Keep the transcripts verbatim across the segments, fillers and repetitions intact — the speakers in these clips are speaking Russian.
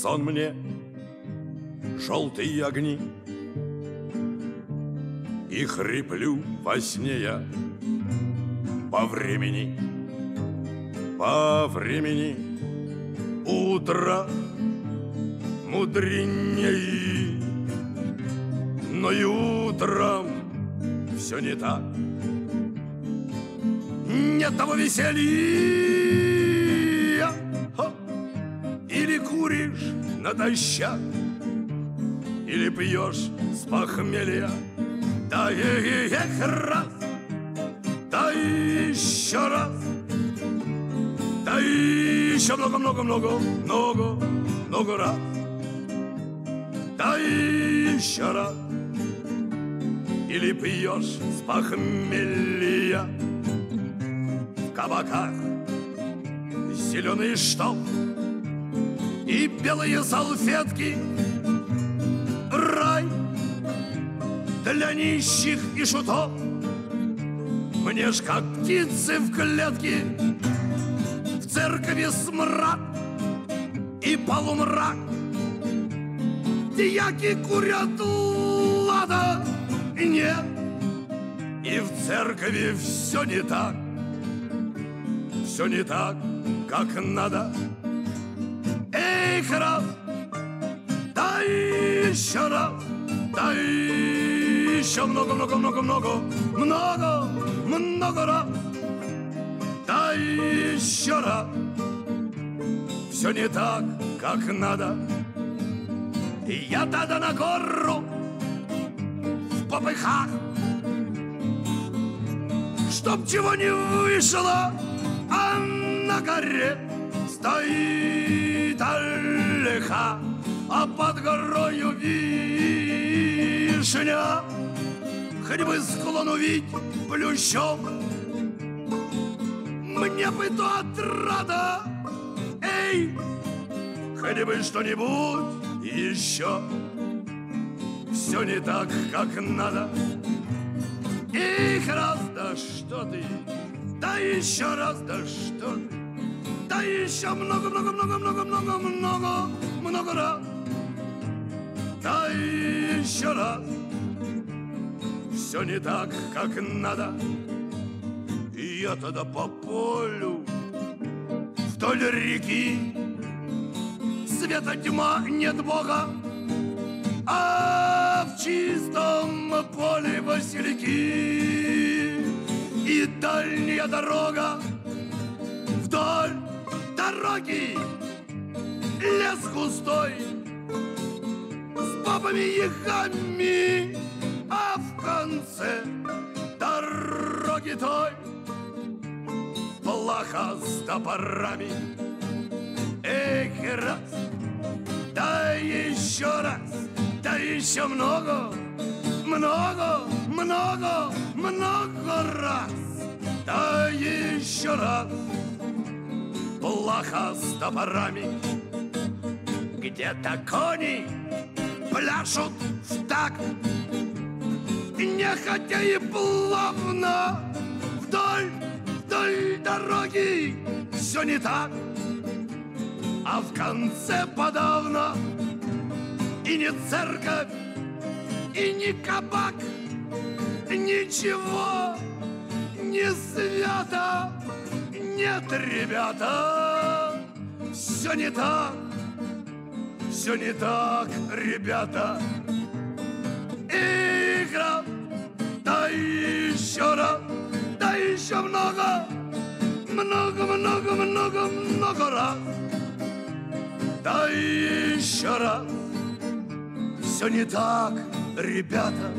Сон мне желтые огни, и хриплю во сне я по времени, по времени утро мудреней, но и утром все не так, нет того веселья. Или куришь натощак, или пьешь с похмелья. Да эх раз, да еще раз, да еще много-много-много-много-много раз, да еще раз, или пьешь с похмелья. В кабаках зеленый штоп и белые салфетки, рай для нищих и шутов. Мне ж как птицы в клетке, в церкви смрад и полумрак. Дьяки курят лада, нет, и в церкви все не так, все не так, как надо. Эх, раз, да еще раз, да еще много-много-много-много-много-много раз, да еще раз, все не так, как надо. Я тогда на гору в попыхах, чтоб чего не вышло, а на горе стоит Алеха, а под горою вишня, хоть бы склон увидеть плющом. Мне бы то отрада, эй, хоть бы что-нибудь еще. Все не так, как надо. Их раз, да что ты, да еще раз, да что ты, да еще много-много-много-много-много-много-много раз, да еще раз, все не так, как надо. И я тогда по полю вдоль реки, света тьма, нет Бога, а в чистом поле васильки. И дальняя дорога вдоль дороги, лес густой с бабами и хамми, а в конце дороги той плаха с топорами. Эх, раз, да еще раз, да еще много, много, много, много раз, да еще раз, плаха с топорами. Где-то кони пляшут в такт, нехотя и плавно вдоль, вдоль дороги, все не так, а в конце подавно и не церковь, и не кабак, ничего не свято. Нет, ребята, все не так, все не так, ребята. Эх, раз, да еще раз, да еще много, много, много, много, много раз, да еще раз, все не так, ребята.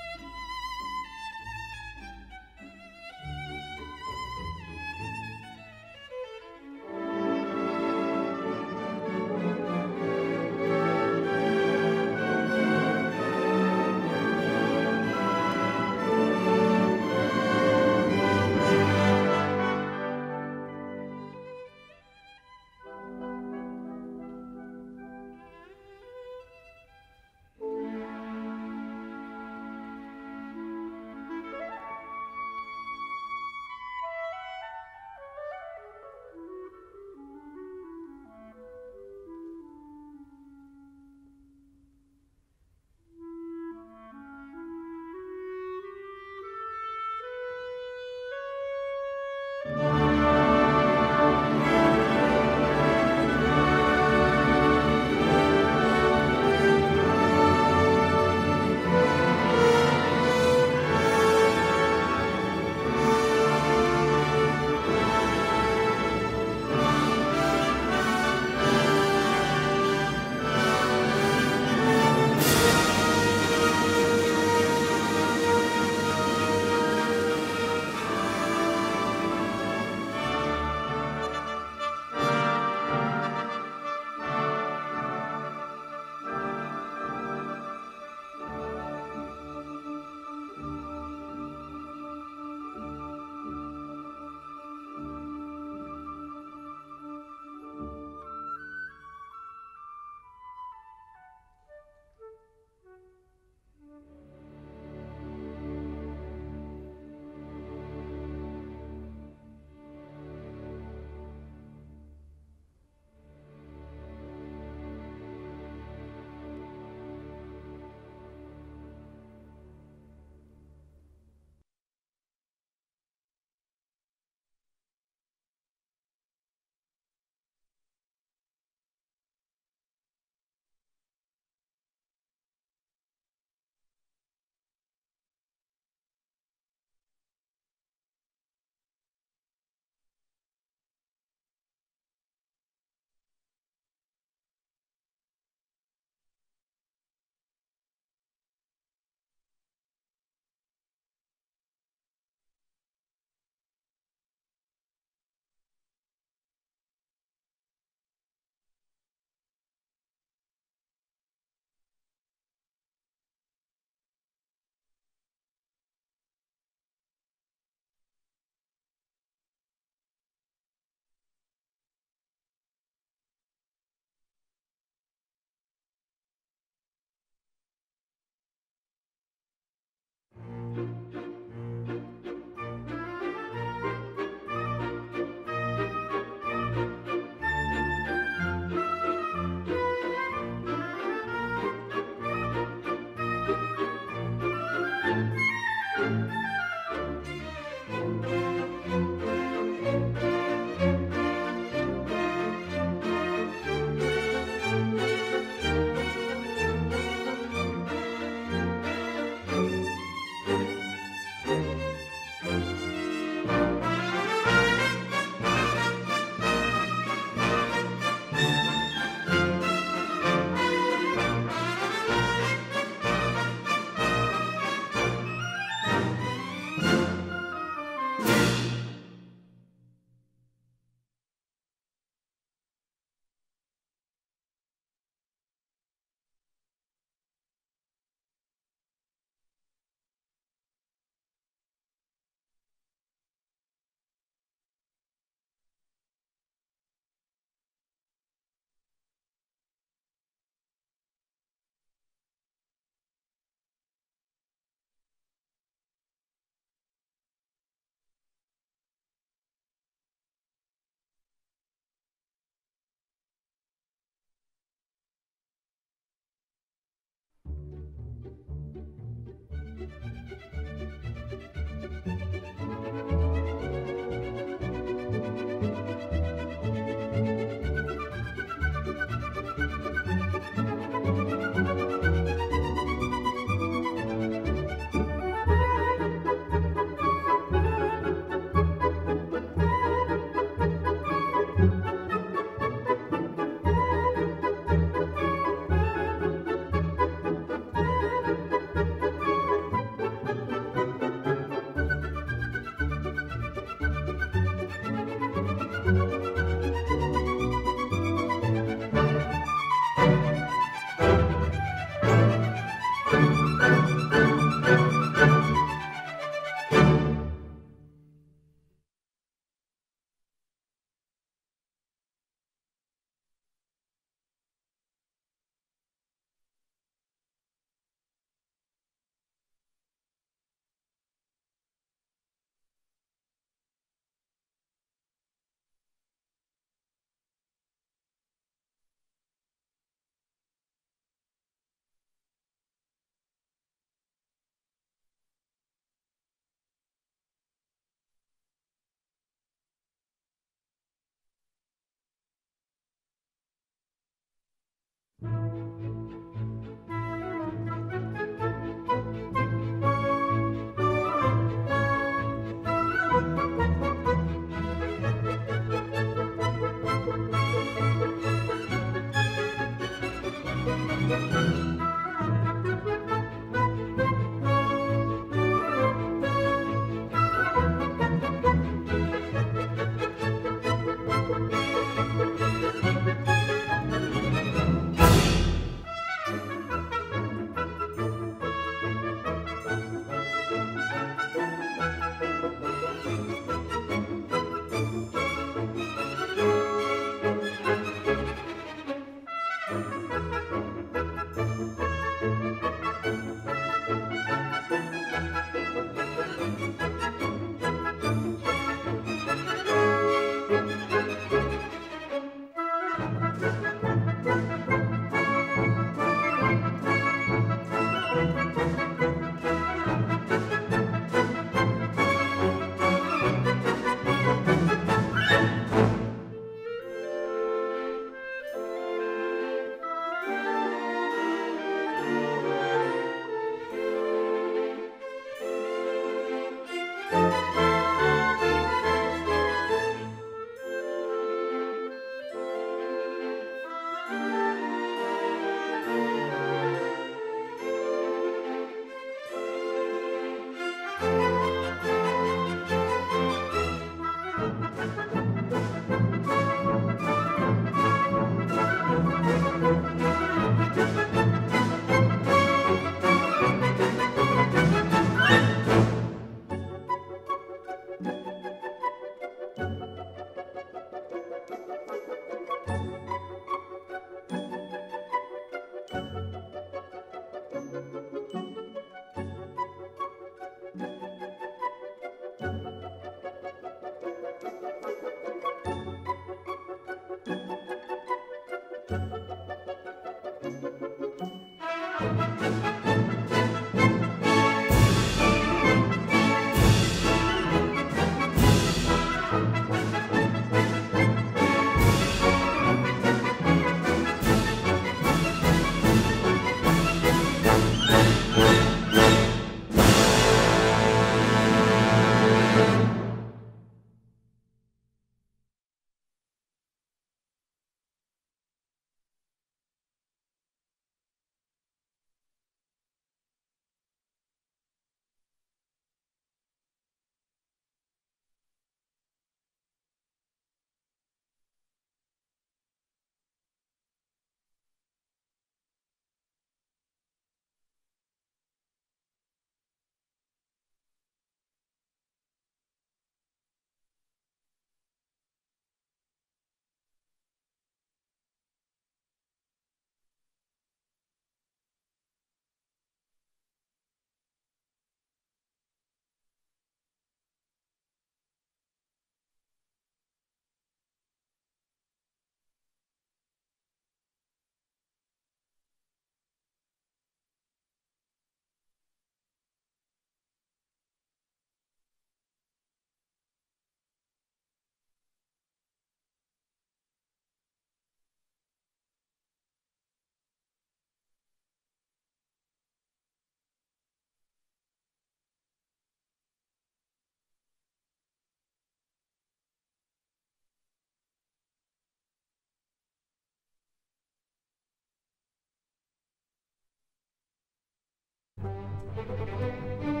Thank you.